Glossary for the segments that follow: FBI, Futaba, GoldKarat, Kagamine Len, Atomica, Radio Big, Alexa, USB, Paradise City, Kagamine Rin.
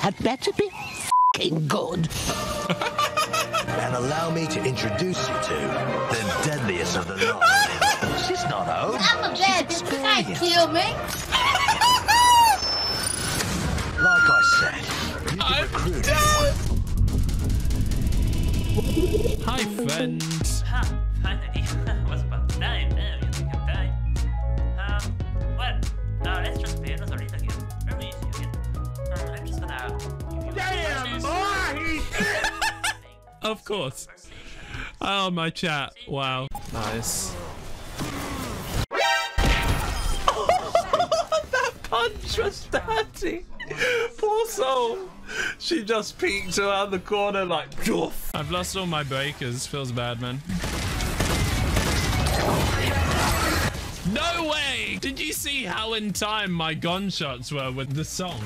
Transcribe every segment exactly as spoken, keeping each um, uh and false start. had better be f***ing good. And allow me to introduce you to the deadliest of the lot. She's not old. I'm a dead. You can't kill me. Like I said, you can recruit dead. Hi, friends. Ha, finally. I was about to die. Now you think I'm dying. Um, well, uh, let's just play another little game. Very easy again. Um, I'm just gonna give you damn boy, he's dead. Of course. Oh, my chat. Wow. Nice. That punch was dirty. Poor soul. She just peeked around the corner like, doof. I've lost all my breakers. Feels bad, man. No way! Did you see how in time my gunshots were with the song?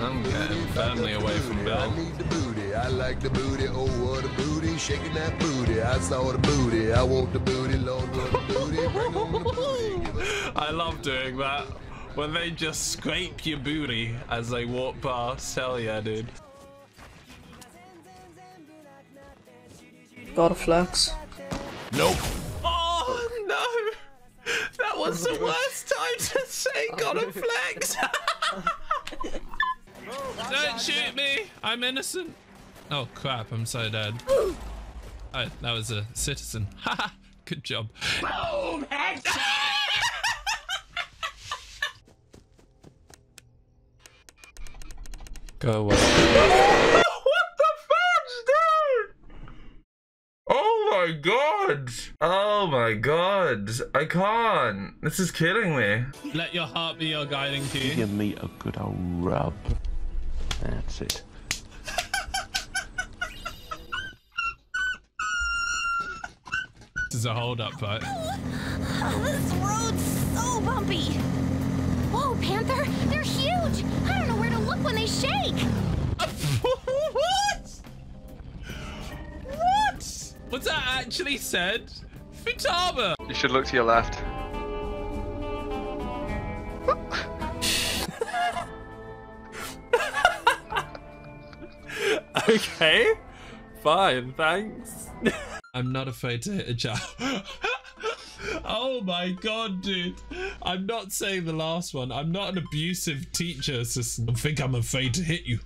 I'm getting family away from Bill. I need the booty. I like the booty. Oh, what a booty. Shaking that booty. I saw the booty. I want the booty. Lord, love the booty. Bring on the booty. I love doing that. When they just scrape your booty as they walk past. Hell yeah, dude. Gotta flex. Nope. Oh, no. That was the worst time to say gotta flex. Don't shoot me! I'm innocent! Oh crap, I'm so dead. Oh, that was a citizen. Haha, good job. Boom! Headshot! Go away. What the fudge, dude? Oh my god! Oh my god. I can't. This is killing me. Let your heart be your guiding key. Give me a good old rub. That's it. This is a hold up fight. Oh, this road's so bumpy. Whoa, Panther, they're huge. I don't know where to look when they shake. What? What? What's that actually said? Futaba. You should look to your left. Okay, fine, thanks. I'm not afraid to hit a child. Oh my god, dude. I'm not saying the last one. I'm not an abusive teacher assistant. Don't think I'm afraid to hit you.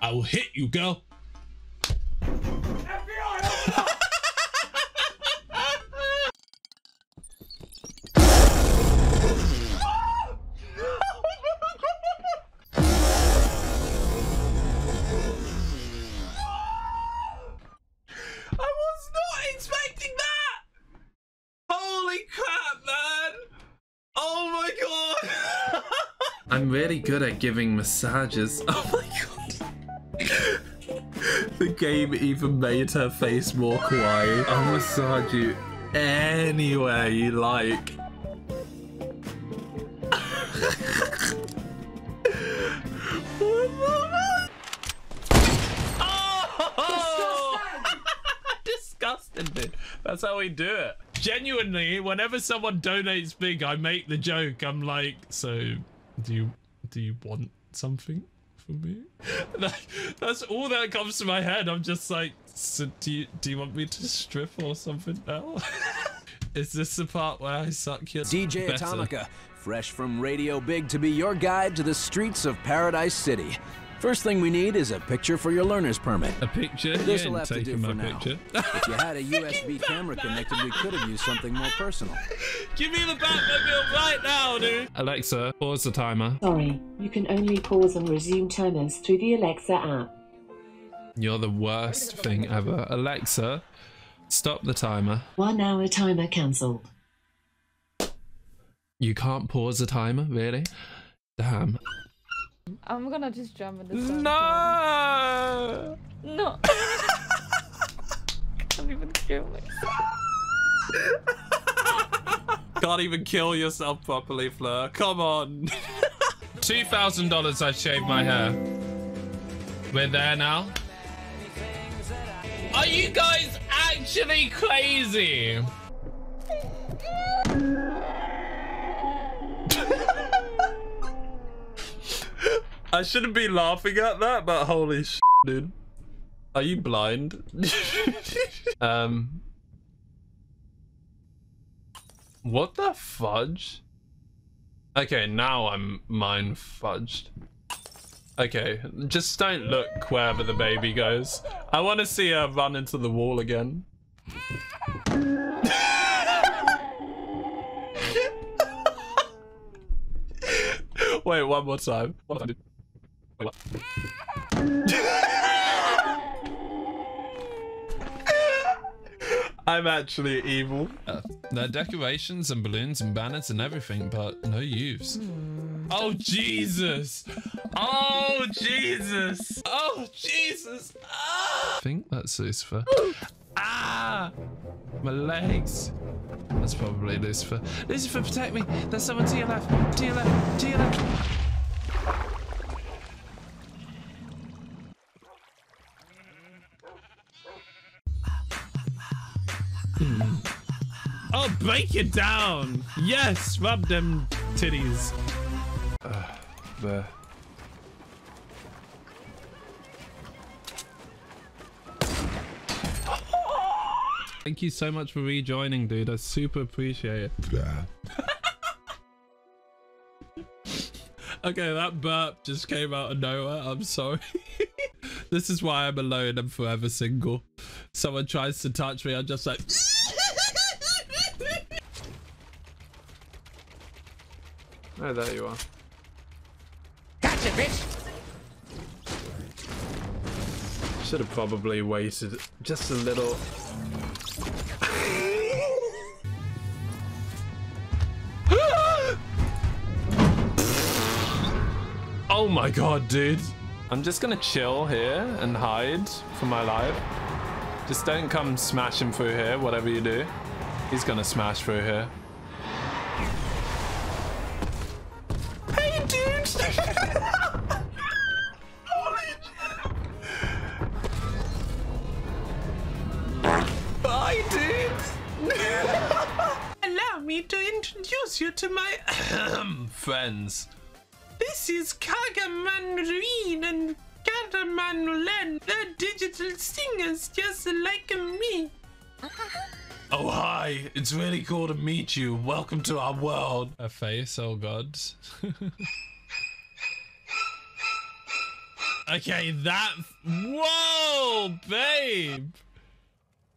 I will hit you, girl. F B I, I'm really good at giving massages. Oh my god. The game even made her face more kawaii. I'll massage you anywhere you like. Oh! Disgusting, dude. That's how we do it. Genuinely, whenever someone donates big, I make the joke. I'm like, so... Do you do you want something from me? That, that's all that comes to my head. I'm just like, so do you do you want me to strip or something now? Is this the part where I suck your D J better? Atomica, fresh from Radio Big to be your guide to the streets of Paradise City. First thing we need is a picture for your learner's permit. A picture? This'll have to do for now. Picture. If you had a U S B camera connected, we could have used something more personal. Give me the Batmobile right now, dude! Alexa, pause the timer. Sorry, you can only pause and resume timers through the Alexa app. You're the worst thing ever. Alexa, stop the timer. One hour timer cancelled. You can't pause the timer, really? Damn. I'm gonna just jump in this. No! No! Can't even kill myself. Can't even kill yourself properly, Fleur. Come on. Two thousand dollars. I shaved my hair. We're there now. Are you guys actually crazy? I shouldn't be laughing at that, but holy shit, dude. Are you blind? um. What the fudge? Okay, now I'm mind fudged. Okay, just don't look wherever the baby goes. I want to see her run into the wall again. Wait, one more time. One more time, dude. Wait, I'm actually evil. Uh, there are decorations and balloons and banners and everything, but no use. Mm. Oh, Jesus. Oh, Jesus. Oh, Jesus. Ah! I think that's Lucifer. Ah! My legs. That's probably Lucifer. Lucifer, protect me. There's someone to your left. To your left. To your left. Mm. Oh, break it down. Yes, rub them titties. Uh, there. Thank you so much for rejoining, dude. I super appreciate it. Yeah. Okay, that burp just came out of nowhere. I'm sorry. This is why I'm alone. I'm forever single. Someone tries to touch me, I'm just like... Oh, there you are. Gotcha, bitch! Should have probably waited just a little... Oh my god, dude. I'm just gonna chill here and hide for my life. Just don't come smashing through here, whatever you do. He's gonna smash through here. Hey, dude! Holy shit! Bye, dude! Allow me to introduce you to my friends. This is Kagamine Rin and Kagamine Len. They're digital singers just like me. Oh, hi. It's really cool to meet you. Welcome to our world. A face, oh god. Okay, that... Whoa, babe.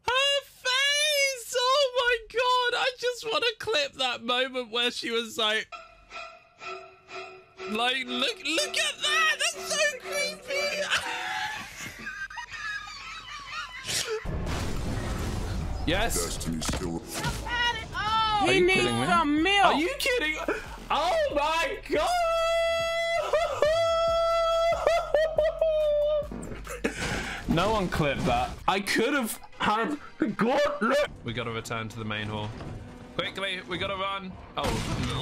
Her face. Oh my god. I just want to clip that moment where she was like... Like, look, look at that! That's so creepy! Yes! Destiny's still... Oh, he needs some milk! Are you kidding? Oh my god! No one clipped that. I could have had... God, look! We gotta return to the main hall. Quickly, we gotta run. Oh,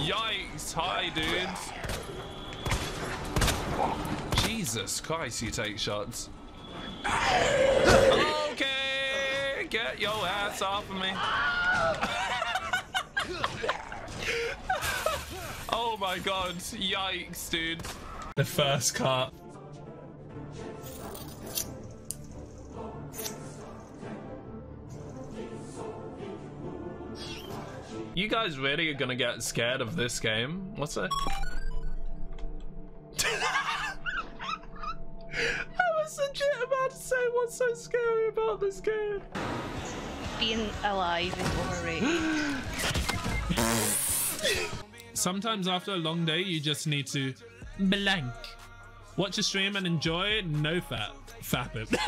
yikes! Hi, dudes! Jesus Christ, you take shots. Okay, get your ass off of me. Oh my god, yikes, dude. The first cut. You guys really are gonna get scared of this game. What's that? What's so scary about this game? Being alive is overrated. Sometimes after a long day, you just need to blank. Watch a stream and enjoy. No fap, fap it. Oh,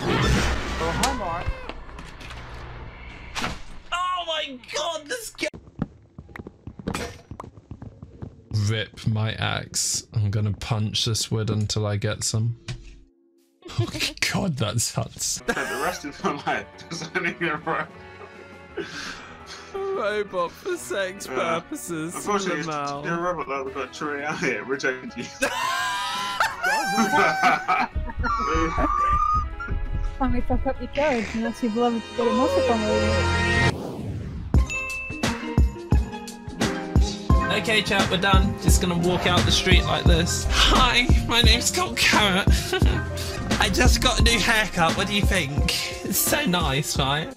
hi, Mark. Oh my god, this game. Rip my axe. I'm gonna punch this wood until I get some. Oh god, that sucks. The rest of my life doesn't even work. Robot for sex purposes. Uh, unfortunately, you're, you're a robot that we've got Trey out here rejecting you. Time we fuck up your carriage and that's your beloved to get a muscle on. Okay chat, we're done. Just gonna walk out the street like this. Hi, my name's GoldKarat. I just got a new haircut, what do you think? It's so nice, right?